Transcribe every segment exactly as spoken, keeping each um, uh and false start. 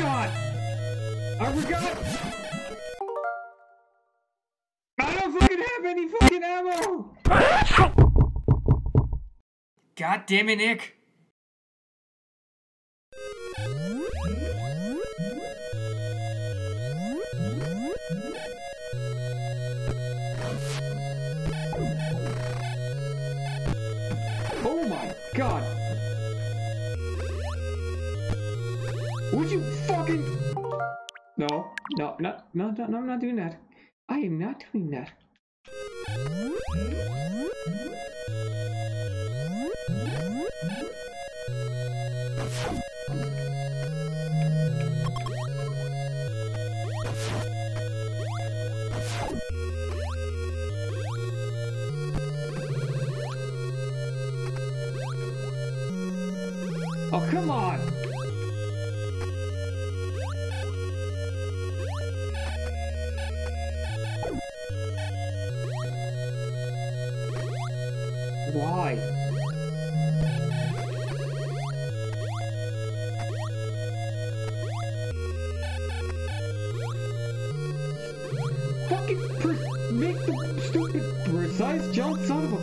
forgot! I forgot! I don't fucking have any fucking ammo! God damn it, Nick! Oh my god! Would you fucking... No, no, no, no, no, no, I'm not doing that. I am not doing that. Oh, come on! Why? Fucking pre make the stupid precise jump, son of a...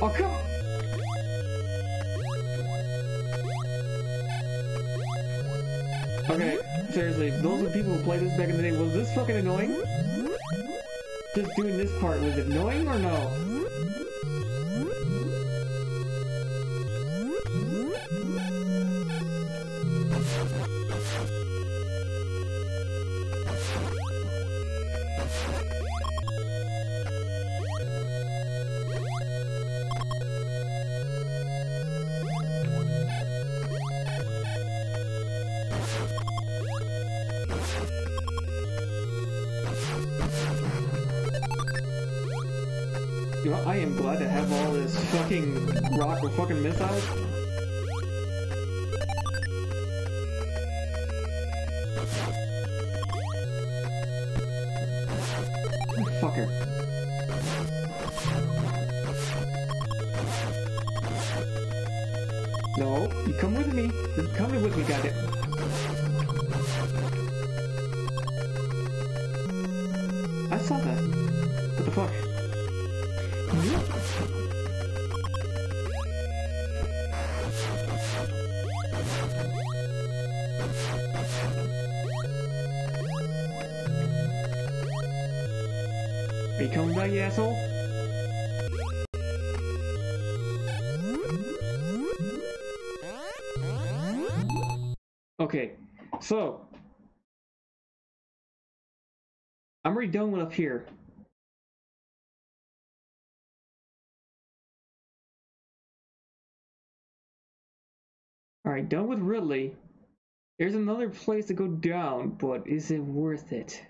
Oh, come on! Okay, seriously, those are people who played this back in the day. Was this fucking annoying? Just doing this part, was it annoying or no? I am glad to have all this fucking rock or fucking missiles. Fucker. No, you come with me. You're coming with me, goddamn. I saw that. What the fuck? Are you coming back, you asshole? Okay, so I'm already done with up here. Alright, done with Ridley. There's another place to go down, but is it worth it?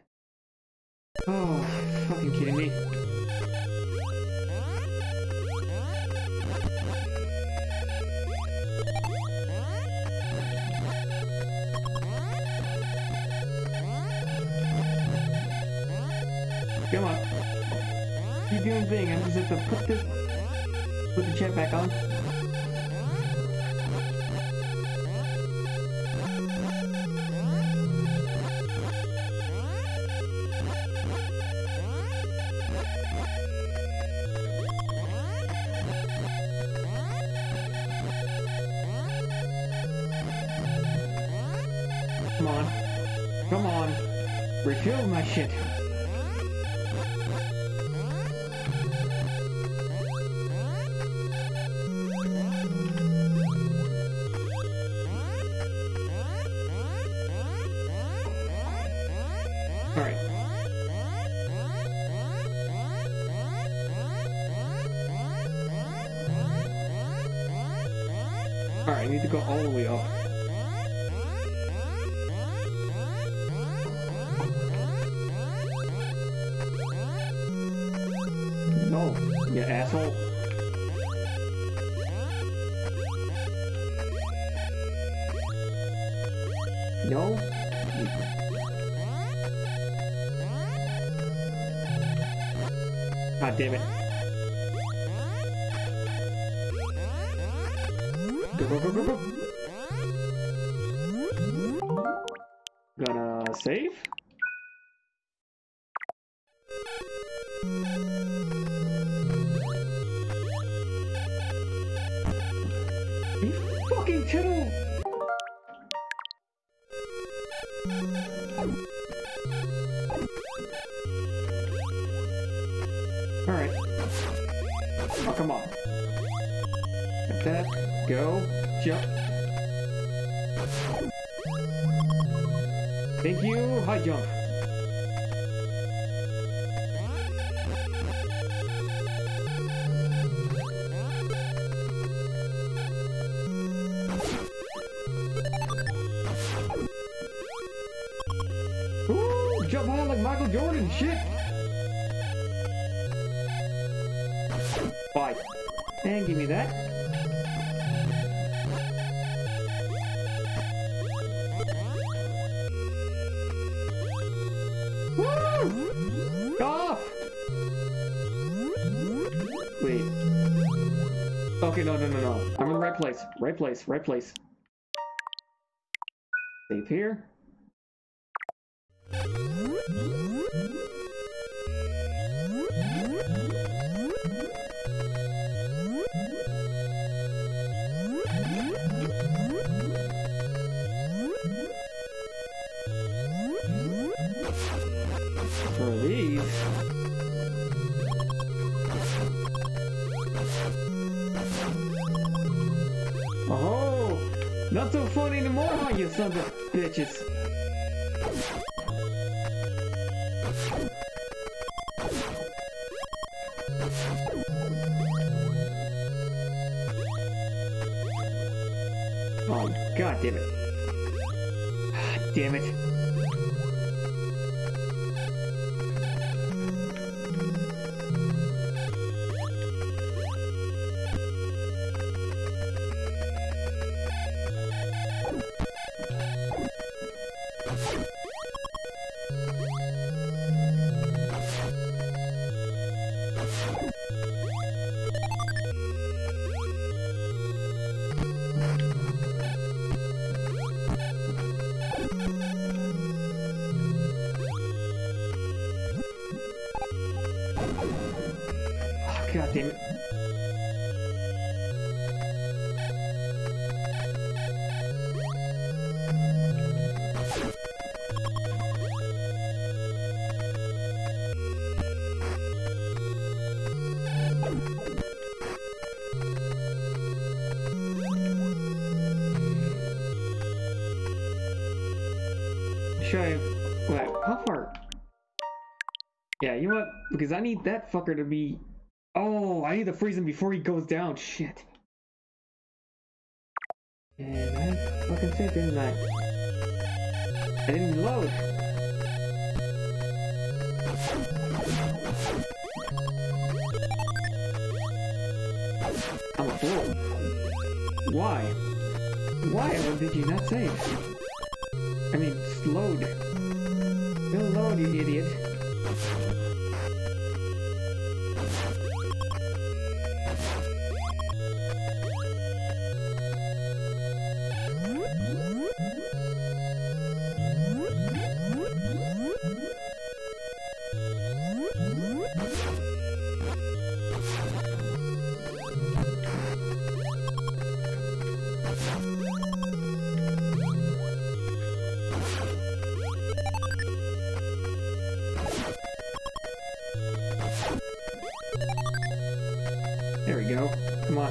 Oh, fucking kidding me. Come on. Keep doing thing, I just have to put this put the chat back on. Come on. Come on. Refill my shit. Alright. Alright, I need to go all the way up. No, you asshole. No. God damn it. Gonna save? Are you fucking kidding? Alright. Oh, come on. Like that. Go. Jump. Thank you. High jump. Ooh, jump high like Michael Jordan. Shit. Bye. And give me that. Okay, no, no, no, no. I'm in the right place. Right place, right place. Save here. Not so fun anymore, huh, you sons of bitches? Oh, god damn it. God damn it. God damn it. Should I... Wait, how far? Yeah, you know what? Because I need that fucker to be... Oh, I need to freeze him before he goes down. Shit. And I fucking said, didn't I? I didn't load. I'm a fool. Why? Why did you not save? I mean, load. You'll load, you idiot. There we go. Come on.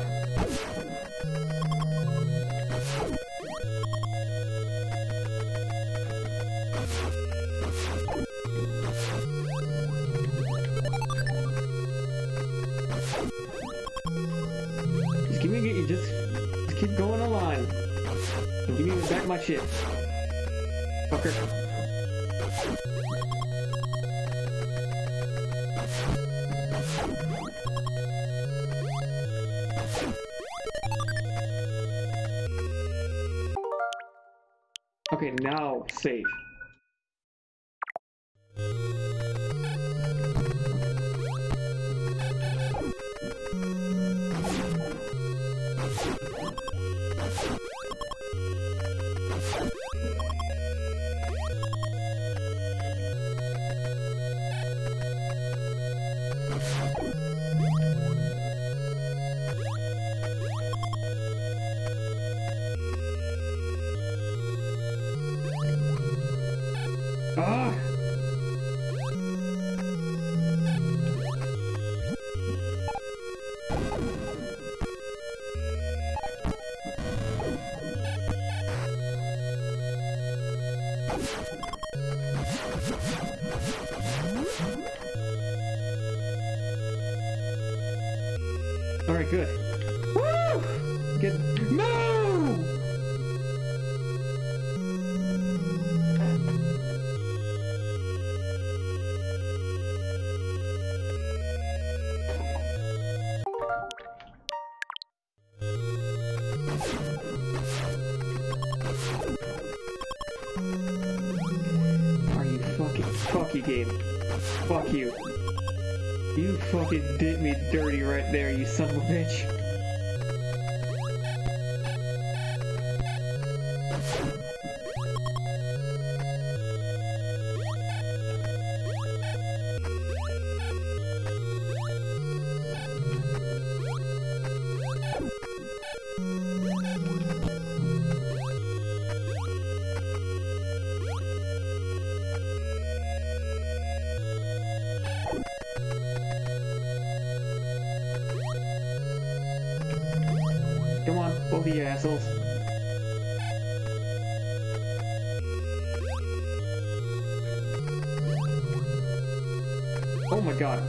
Just give me, just, just keep going a line. Give me back my shit. Fucker. Okay, now save. Alright, good. Woo! Get... No! Are you fucking... Fuck you, game. Fuck you. You fucking did me dirty right there, you son of a bitch. Come on, both of you assholes. Oh my god.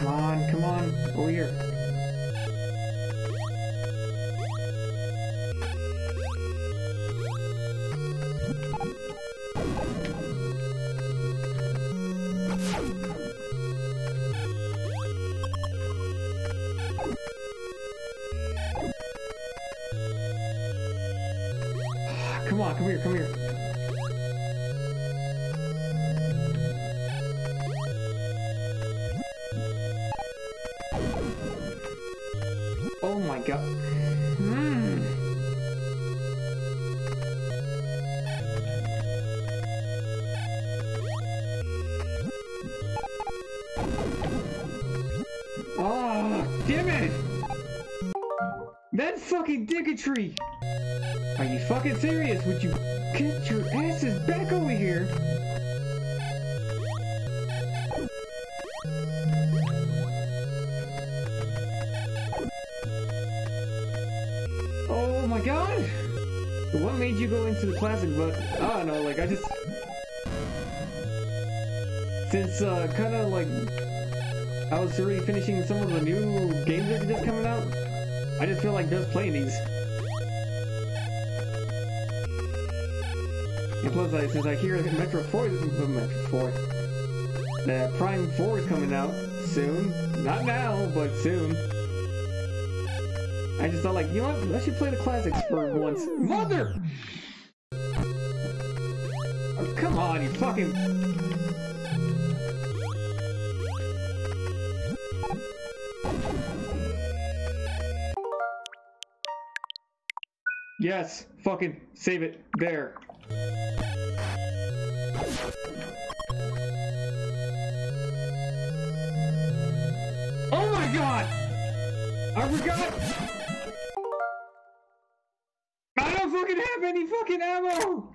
Come on, come on, over here. Come on, come here, come here. Oh my god. Mm. Oh, damn it! That fucking dickatry! Are you fucking serious? Would you get your asses back over here? Oh my god! What made you go into the plastic book? I don't know, like I just... Since, uh, kinda like... I was already finishing some of the new games that are just coming out, I just feel like just playing these. And plus, I, since I hear that Metroid four is Metroid four, that Prime four is coming out soon. Not now, but soon. I just thought, like, you know what? Let's play the classics for once. Mother! Oh, come on, you fucking... Yes, fucking save it there. Oh my god! I forgot! I don't fucking have any fucking ammo!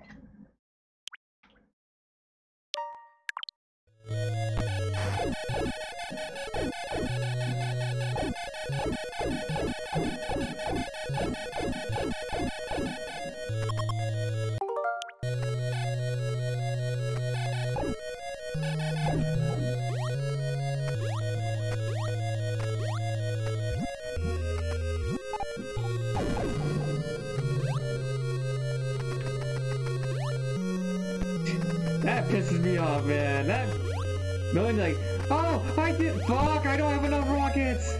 That pisses me off, man. That knowing like, oh, I did. Fuck! I don't have enough rockets.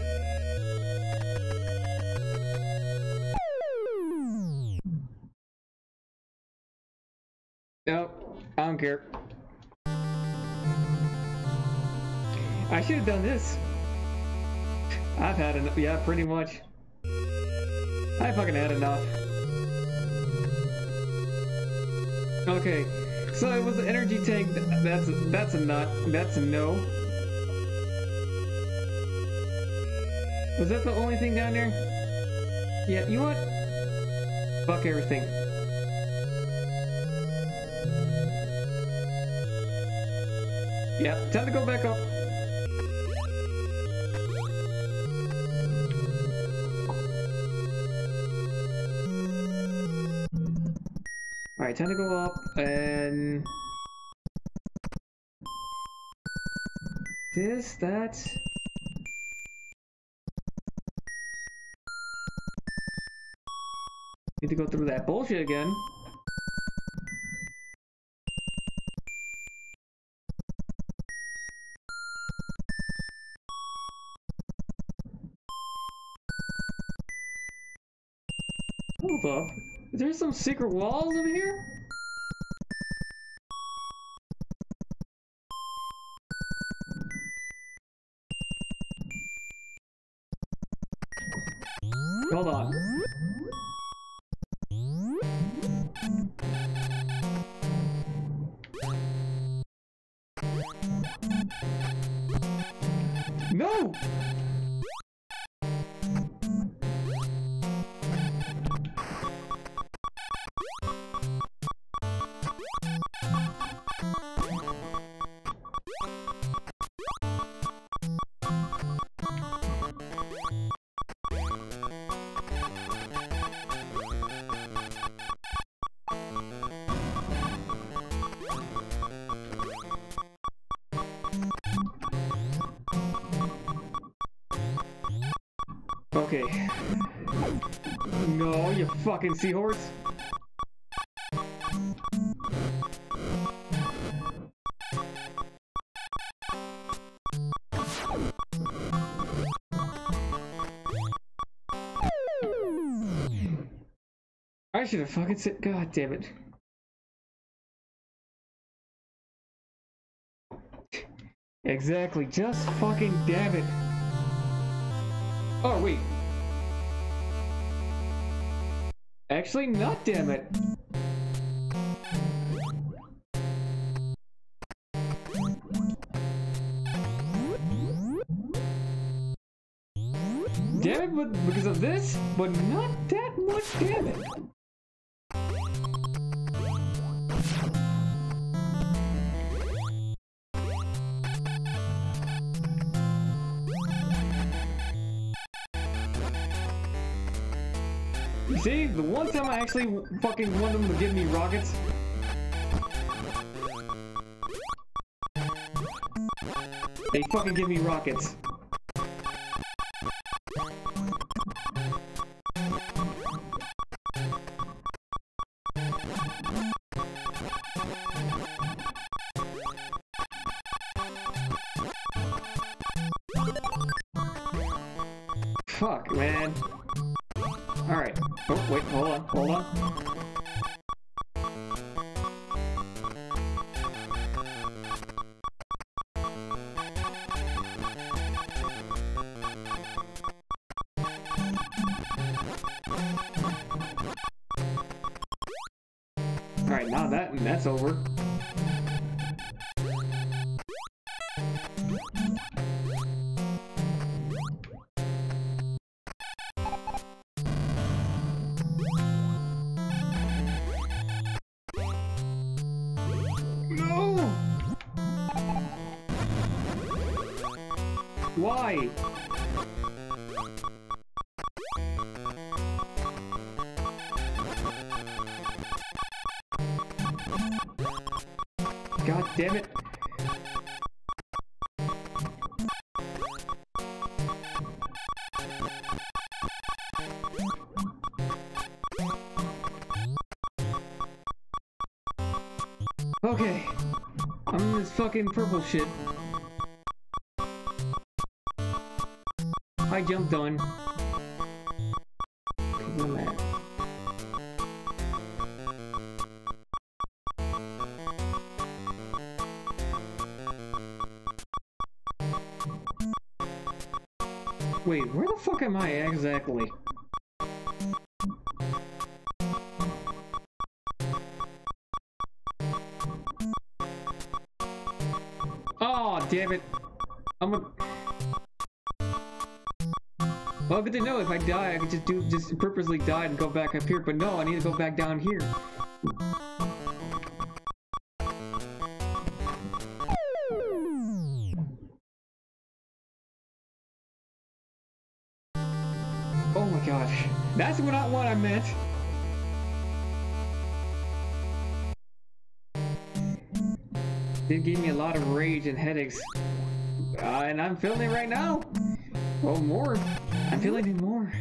Nope, I don't care. I should have done this. I've had enough. Yeah, pretty much. I fucking had enough. Okay. So it was the energy tank. That's that's a nut. That's a no. Was that the only thing down there? Yeah. You know what? Fuck everything. Yeah. Time to go back up. tend to go up and... This, that... Need to go through that bullshit again. Hold up. Is there some secret walls over here? Hold on. No! Okay. No, you fucking seahorse. I should have fucking said, God damn it. Exactly, just fucking damn it. Oh, wait. Actually, not, damn it. Damn it, but because of this, but not that much, damn it. See, the one time I actually fucking want them to give me rockets. They fucking give me rockets. Fuck, man. Alright. Oh, wait, hold on, hold on. Alright, now that and that's over. Why? God damn it. Okay. I'm in this fucking purple shit. I jumped on. Wait, where the fuck am I exactly? Oh, damn it. I'm a... Well, good to know if I die, I could just do just purposely die and go back up here. But no, I need to go back down here. Oh my gosh, that's what I what I meant. It gave me a lot of rage and headaches. Uh, and I'm feeling it right now. Oh, more. I'm feeling it more.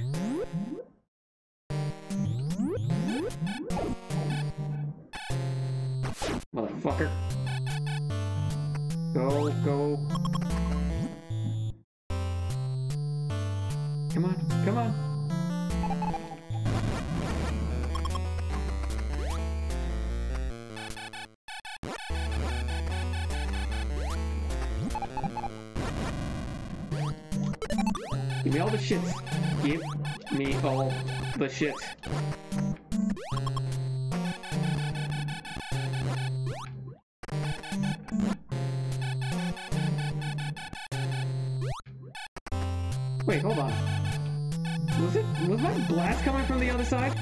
Motherfucker. Go, go. Come on, come on. Give me all the shits. Give me all the shits. Wait, hold on. Was it, was my blast coming from the other side?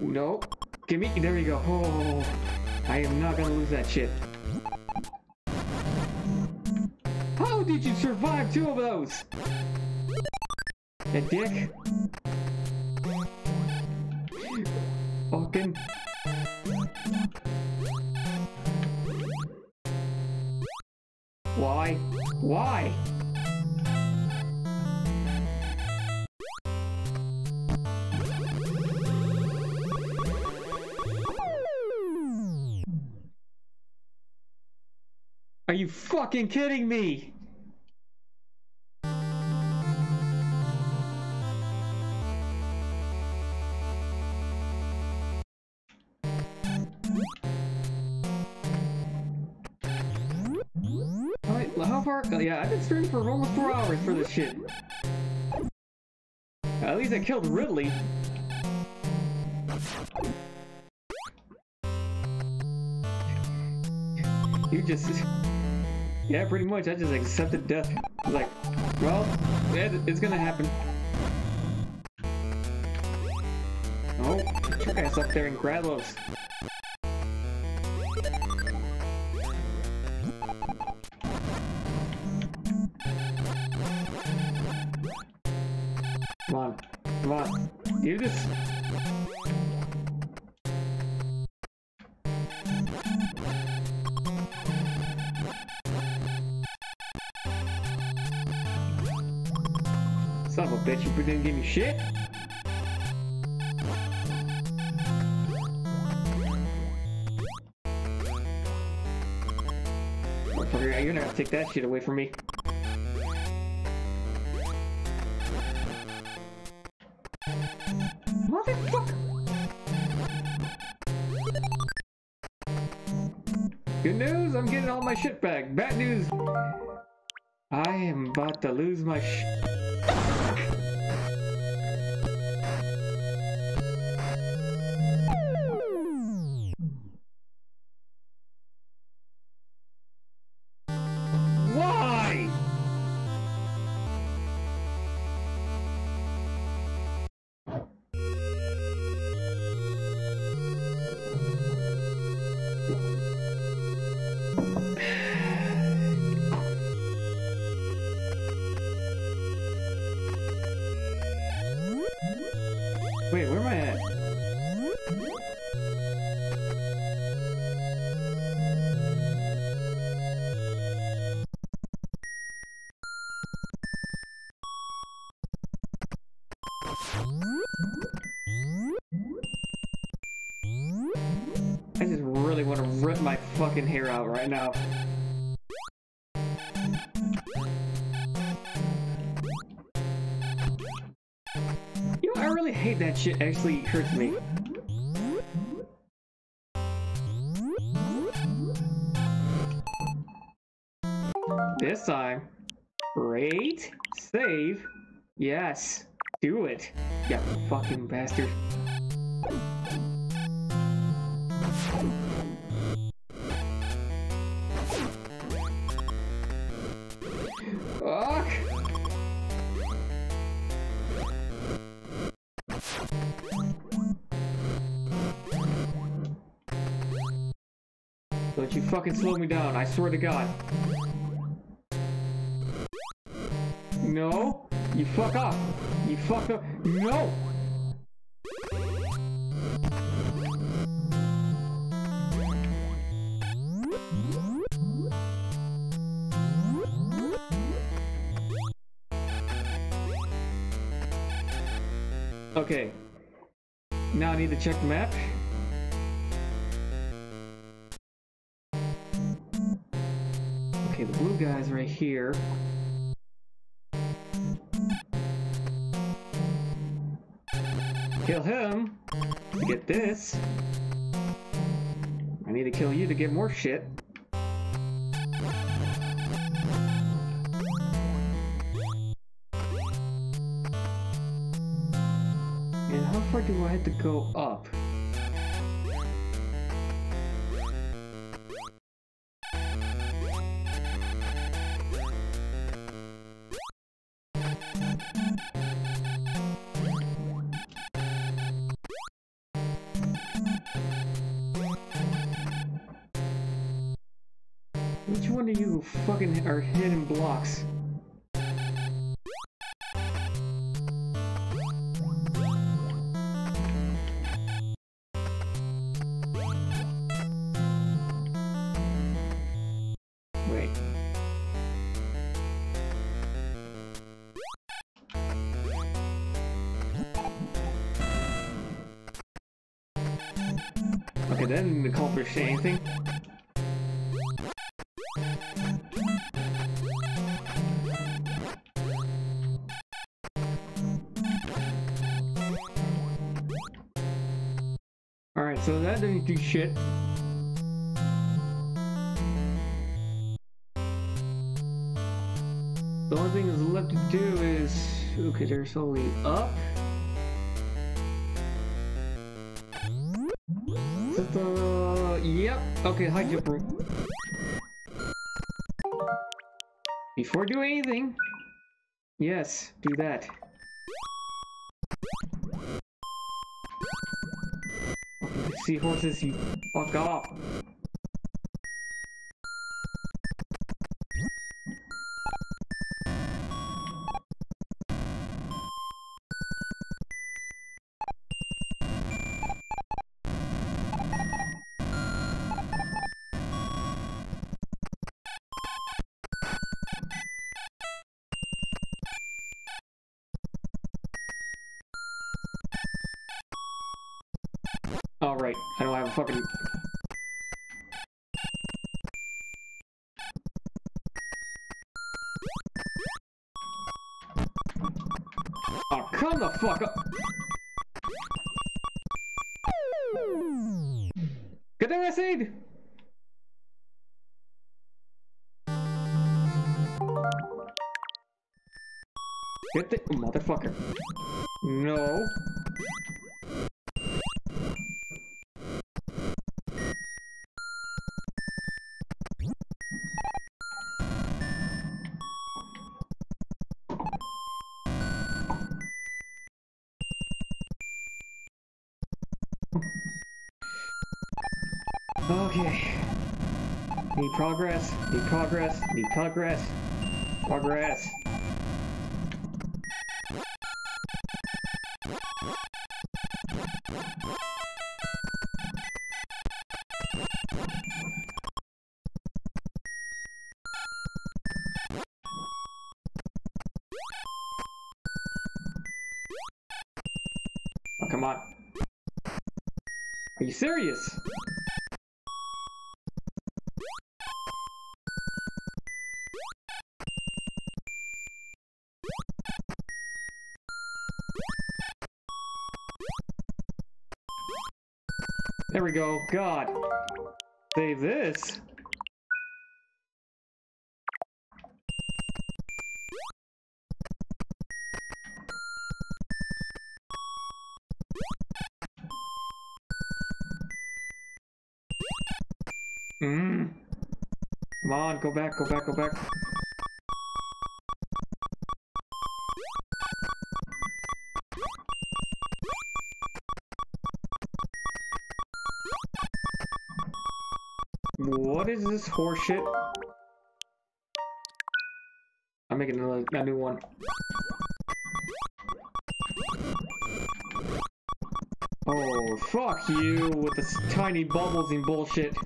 No. Give me, there we go. Oh, I am not gonna lose that shit. How did you survive two of those? That dick. Fucking. Why? Why? Are you fucking kidding me? Yeah, I've been streaming for almost four hours for this shit. At least I killed Ridley. You just... Yeah, pretty much. I just accepted death. I was like, well, it, it's gonna happen. Oh, get your ass up there and grab those. Come on, come on, do this. Son of a bitch, you didn't give me shit. Motherfucker, you're not gonna take that shit away from me. Motherfucker! Good news, I'm getting all my shit back. Bad news, I am about to lose my sh. Wait, where am I at? I just really want to rip my fucking hair out right now. I really hate that shit, actually hurts me. This time. Great. Save. Yes. Do it. You fucking bastard. Fuck! Don't you fucking slow me down, I swear to God. No, you fuck up. You fucked up. No! Okay. Now I need to check the map. Okay, the blue guy's right here. Kill him to get this. I need to kill you to get more shit. And how far do I have to go up? Which one of you fucking are hidden blocks? Wait. Okay, that didn't accomplish anything. So that didn't do shit. The only thing that's left to do is... Okay, they're slowly up. Ta-da. Yep. Okay, high jump rope. Before doing anything... Yes, do that. Seahorses, you fuck off. Alright, I don't have a fucking... Oh, come the fuck up! Good thing I saved! Good thing... Motherfucker. No. Okay. Need progress, need progress, need progress, progress. Oh, come on. Are you serious? There we go. God. Save this. Mm. Come on, go back, go back, go back. What is this horseshit? I'm making another, a new one. Oh, fuck you with this tiny bubbles and bullshit.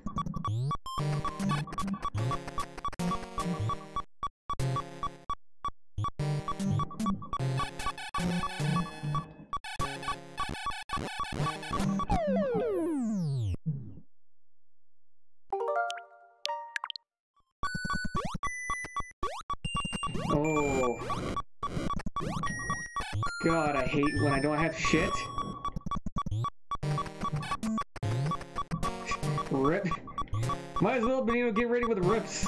God, I hate when I don't have shit. Rip. Might as well, Benito, get ready with the rips.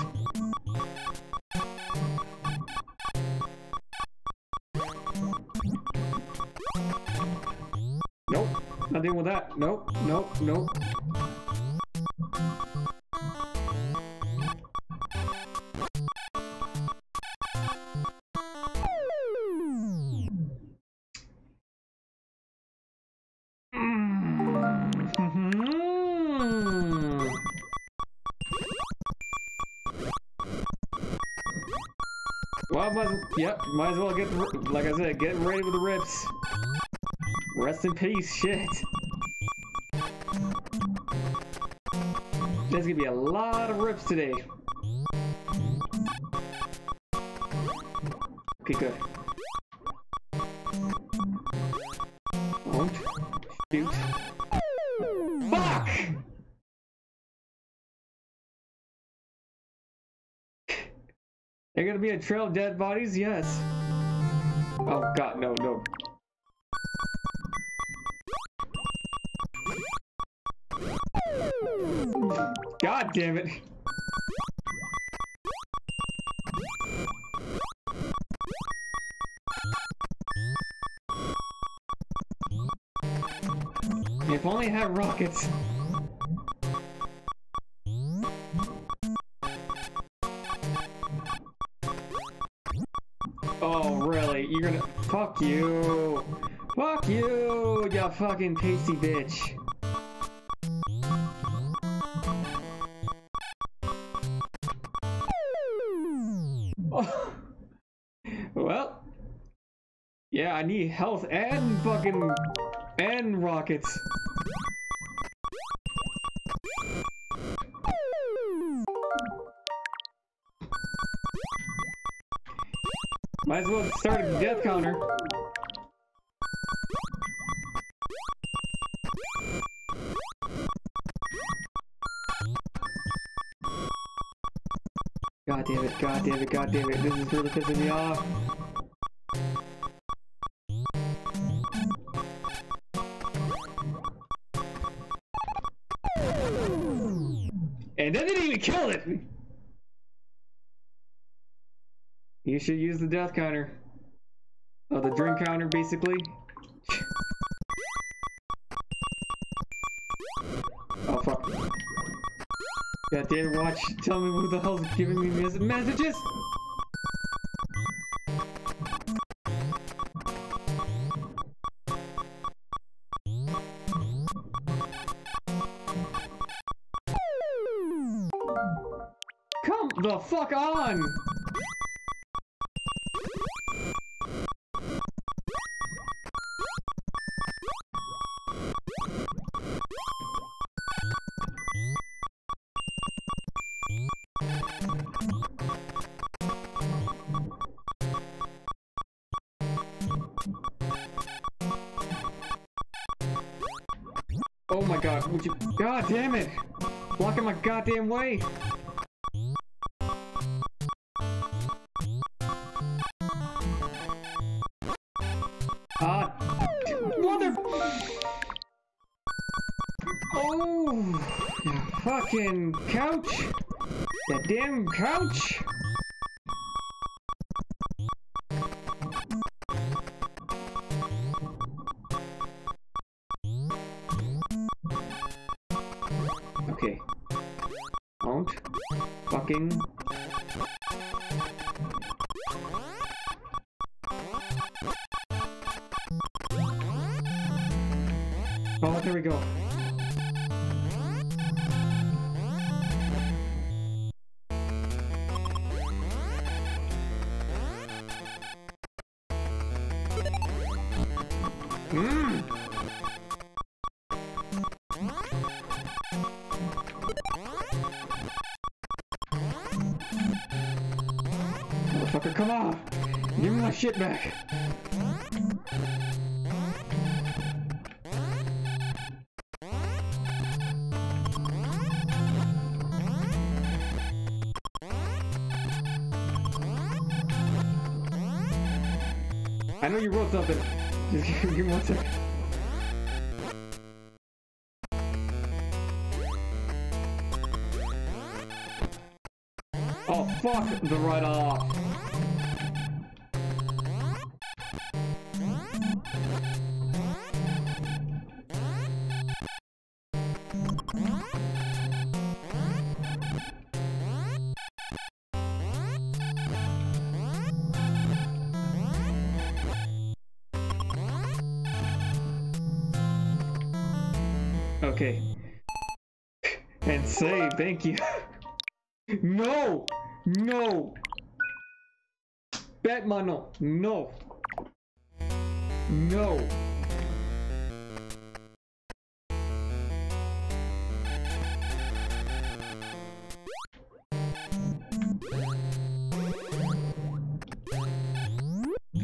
Nope. Not dealing with that. Nope. Nope. Nope. Yep, might as well get, like I said, get ready with the rips. Rest in peace, shit. There's gonna be a lot of rips today. Okay, good. Won't. Shoot. Fuck! They're gonna be a trail of dead bodies? Yes. Oh god, no, no. God damn it. If only I had rockets. You're gonna fuck you, fuck you, you fucking pasty bitch. Oh. Well, yeah, I need health and fucking and rockets. Might as well start a death counter. God damn it, god damn it, god damn it. This is really pissing me off. And that didn't even kill it! You should use the death counter. Oh, the drink counter, basically. Oh, fuck. God damn it, watch. Tell me who the hell's giving me mes- messages? Come the fuck on! Oh my god, would you- God damn it! Blocking my goddamn way! Ah! Mother- Oh! Fucking couch! That damn couch! Fucking. Oh, there we go. Mmm. motherfucker, come off! Give me my shit back! I know you wrote something. Just give me one second. Oh, fuck the write-off. Okay. And say thank you. No! No! Batmano! No! No!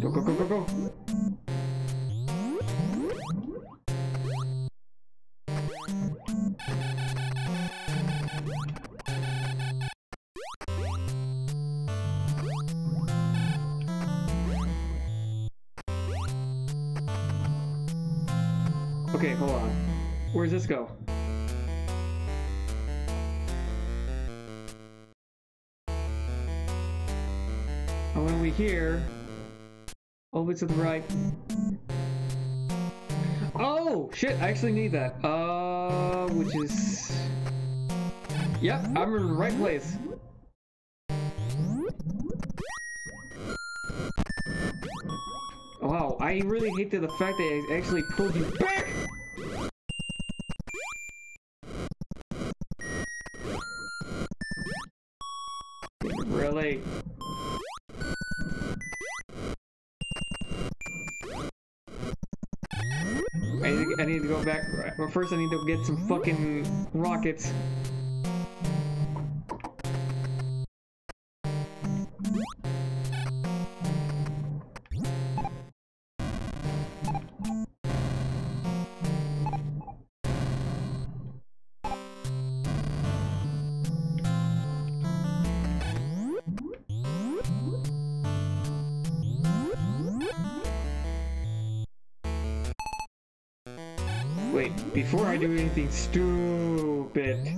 Go, go, go, go, go! Okay, hold on. Where does this go? And when we hear, all the way to the right. Oh shit! I actually need that. Uh, which is. Yep, I'm in the right place. Wow, I really hate the fact that it actually pulled you back! Really? I need, to, I need to go back, but first I need to get some fucking rockets. Wait, before I do anything stupid.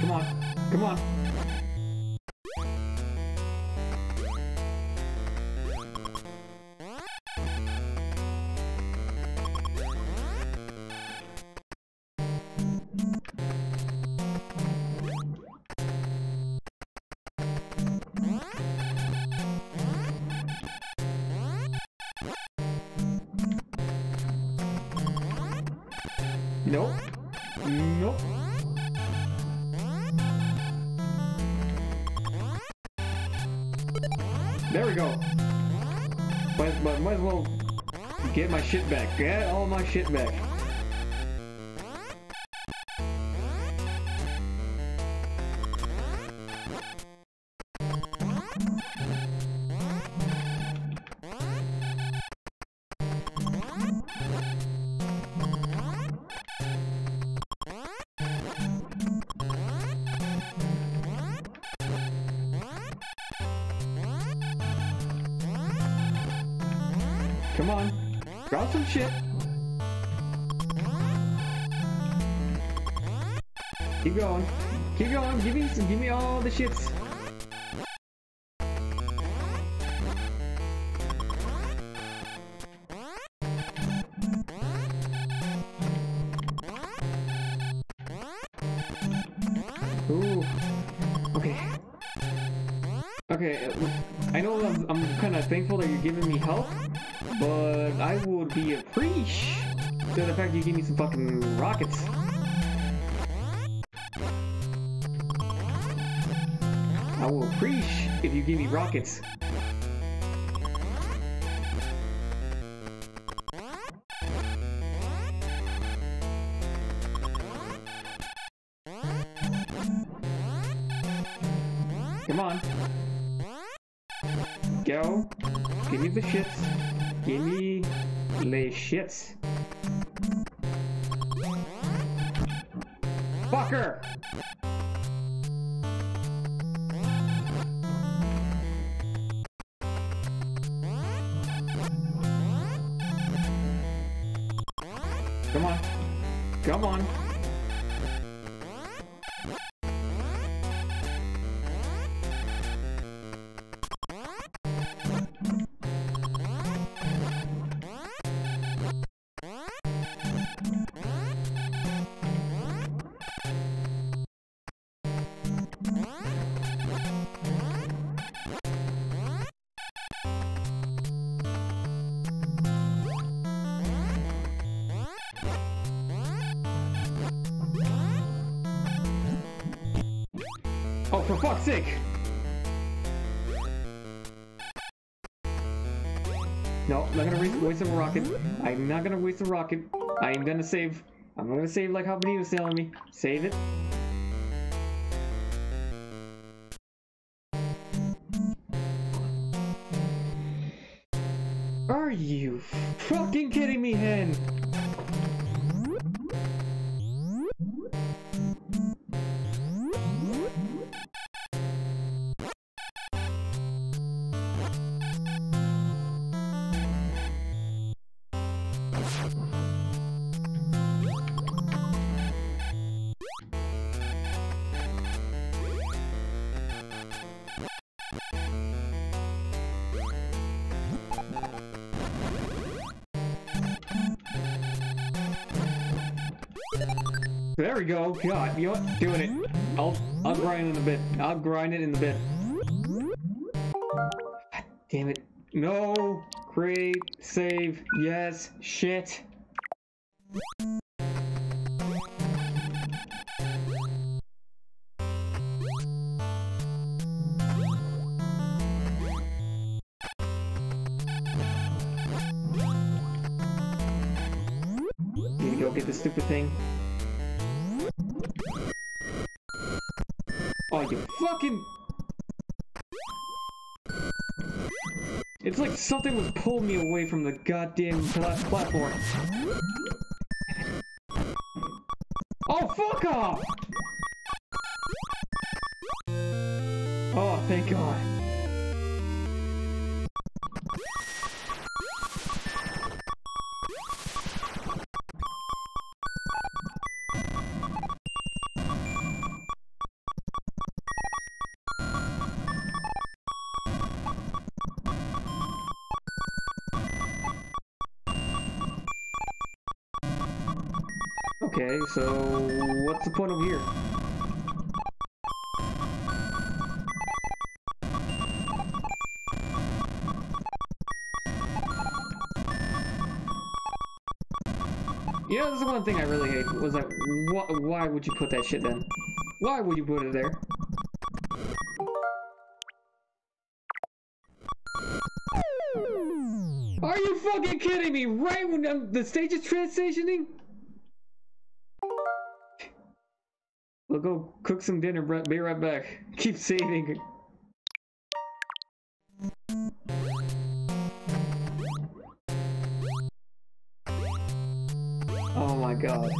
Come on, come on. Nope, nope. There we go. But, but might as well get my shit back. Get all my shit back. Come on, drop some shit. Keep going, keep going. Give me some, give me all the shits. Ooh. Okay, I know I'm, I'm kind of thankful that you're giving me help, but I would be appreciative to the fact you give me some fucking rockets. I will appreciate if you give me rockets. Come on. Go. Give me the shits. Give me the shits. Fucker! Come on. Come on. Oh, for fuck's sake! No, I'm not gonna waste a rocket. I'm not gonna waste a rocket. I am gonna save. I'm gonna save like how Benito's telling me. Save it. Are you fucking kidding me, Hen? There we go. God, you know what? Doing it. I'll I'll grind in a bit. I'll grind it in a bit. God damn it. No. Create. Save. Yes. Shit. Need to go get this stupid thing. Oh, you fucking... It's like something was pulling me away from the goddamn pla platform. Oh, fuck off! Oh, thank God. Okay, so what's the point of here? You know, this is one thing I really hate, was like, wh why would you put that shit then? Why would you put it there? Are you fucking kidding me? Right when I'm, the stage is transitioning? We'll go cook some dinner, Brett. Be right back. Keep saving. Oh my God.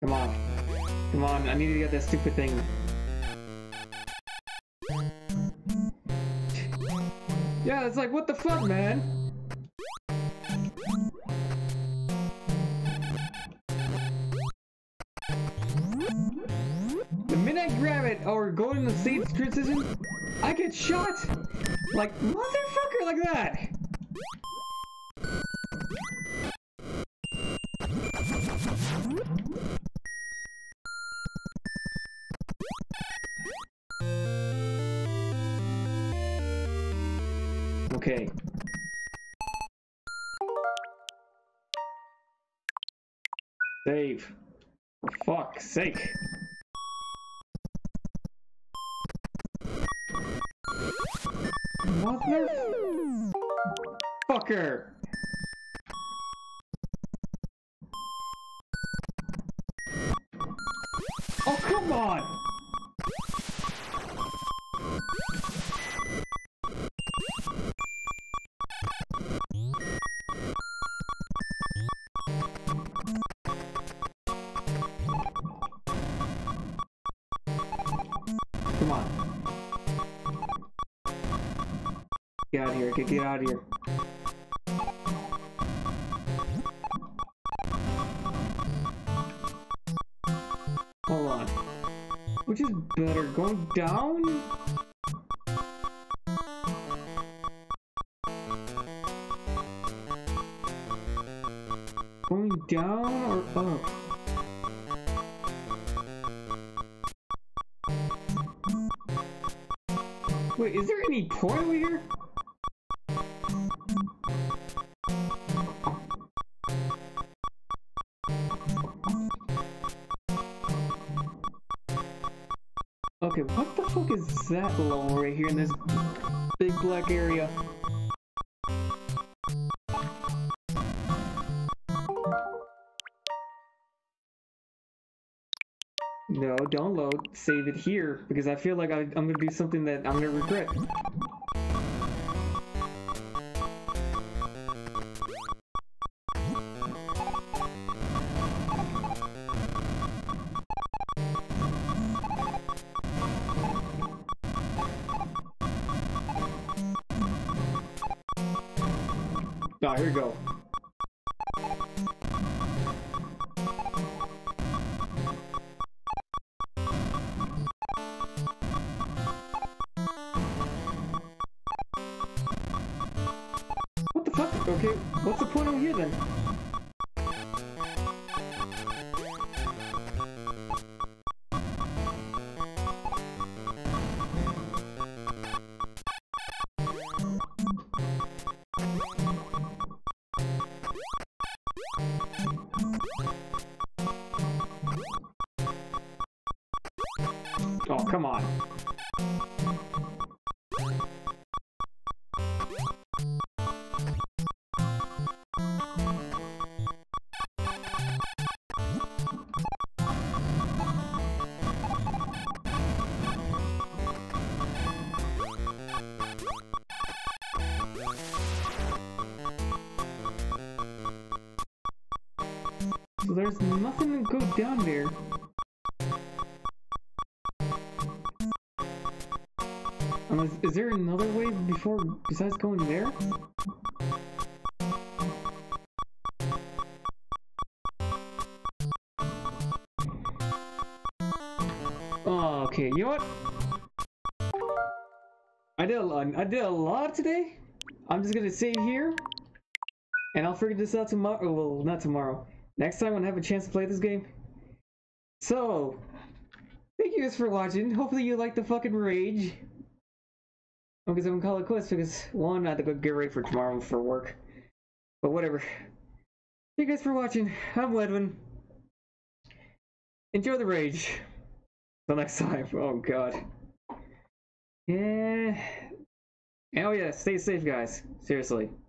Come on. Come on, I need to get that stupid thing. Yeah, it's like, what the fuck, man? The minute I grab it or go in the stage transition, I get shot! Like, motherfucker, like that! Okay. Save. Fuck's sake. Motherfucker. Oh, come on. Get out of here, get, get out of here. Hold on. Which is better, going down? Going down or up? Wait, is there any point over here? Okay, what the fuck is that alone right here in this big black area? No, don't load. Save it here, because I feel like I, I'm gonna do something that I'm gonna regret. Ah, here we go. What the fuck? Okay, what's the point over here then? Oh, come on. So there's nothing to go down there. Is there another way before, besides going there? Oh, okay, you know what? I did a lot, I did a lot today. I'm just gonna stay here, and I'll figure this out tomorrow. Well, not tomorrow. Next time when I have a chance to play this game. So, thank you guys for watching. Hopefully you like the fucking rage. Because I'm gonna call it quits because one, I have to go get ready for tomorrow for work. But whatever. Thank you guys for watching. I'm Edwin. Enjoy the rage. Till next time. Oh god. Yeah. Oh yeah, stay safe guys. Seriously.